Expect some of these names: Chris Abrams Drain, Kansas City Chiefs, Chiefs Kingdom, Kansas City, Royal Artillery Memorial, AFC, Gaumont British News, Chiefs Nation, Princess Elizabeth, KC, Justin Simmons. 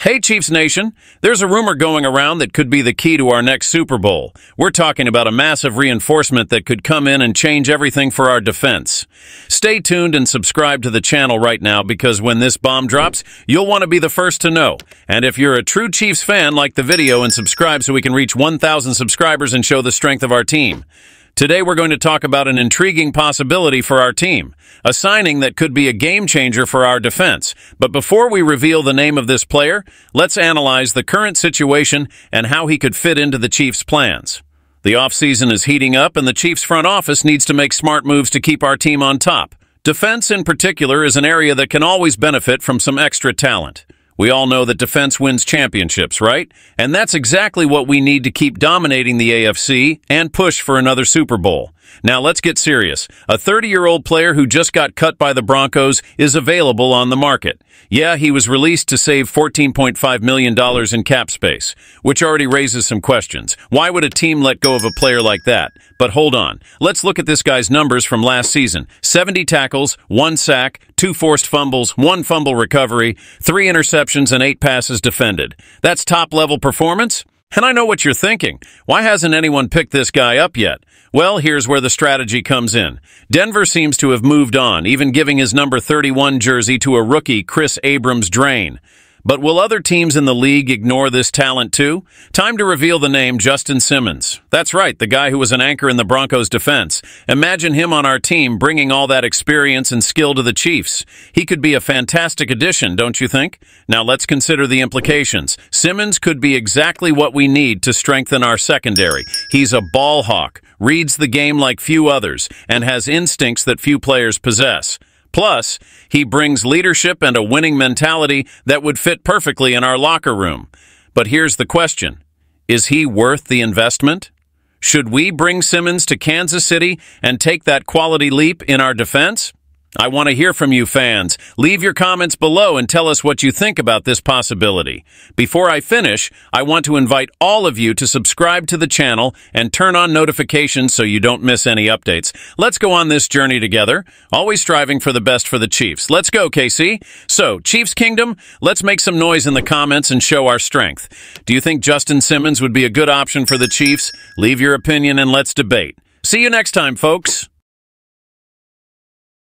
Hey, Chiefs Nation, there's a rumor going around that could be the key to our next Super Bowl. We're talking about a massive reinforcement that could come in and change everything for our defense. Stay tuned and subscribe to the channel right now because when this bomb drops, you'll want to be the first to know. And if you're a true Chiefs fan, like the video and subscribe so we can reach 1,000 subscribers and show the strength of our team. Today we're going to talk about an intriguing possibility for our team, a signing that could be a game-changer for our defense. But before we reveal the name of this player, let's analyze the current situation and how he could fit into the Chiefs' plans. The offseason is heating up and the Chiefs' front office needs to make smart moves to keep our team on top. Defense in particular is an area that can always benefit from some extra talent. We all know that defense wins championships, right? And that's exactly what we need to keep dominating the AFC and push for another Super Bowl. Now let's get serious. A 30-year-old player who just got cut by the Broncos is available on the market. Yeah, he was released to save $14.5 million in cap space, which already raises some questions. Why would a team let go of a player like that? But hold on. Let's look at this guy's numbers from last season. 70 tackles, 1 sack, 2 forced fumbles, 1 fumble recovery, 3 interceptions, and 8 passes defended. That's top-level performance? And I know what you're thinking. Why hasn't anyone picked this guy up yet? Well, here's where the strategy comes in. Denver seems to have moved on, even giving his number 31 jersey to a rookie, Chris Abrams Drain. But will other teams in the league ignore this talent too? Time to reveal the name Justin Simmons. That's right, the guy who was an anchor in the Broncos' defense. Imagine him on our team bringing all that experience and skill to the Chiefs. He could be a fantastic addition, don't you think? Now let's consider the implications. Simmons could be exactly what we need to strengthen our secondary. He's a ball hawk, reads the game like few others, and has instincts that few players possess. Plus, he brings leadership and a winning mentality that would fit perfectly in our locker room. But here's the question. Is he worth the investment? Should we bring Simmons to Kansas City and take that quality leap in our defense? I want to hear from you fans. Leave your comments below and tell us what you think about this possibility. Before I finish, I want to invite all of you to subscribe to the channel and turn on notifications so you don't miss any updates. Let's go on this journey together, always striving for the best for the Chiefs. Let's go, KC. So, Chiefs Kingdom, let's make some noise in the comments and show our strength. Do you think Justin Simmons would be a good option for the Chiefs? Leave your opinion and let's debate. See you next time, folks.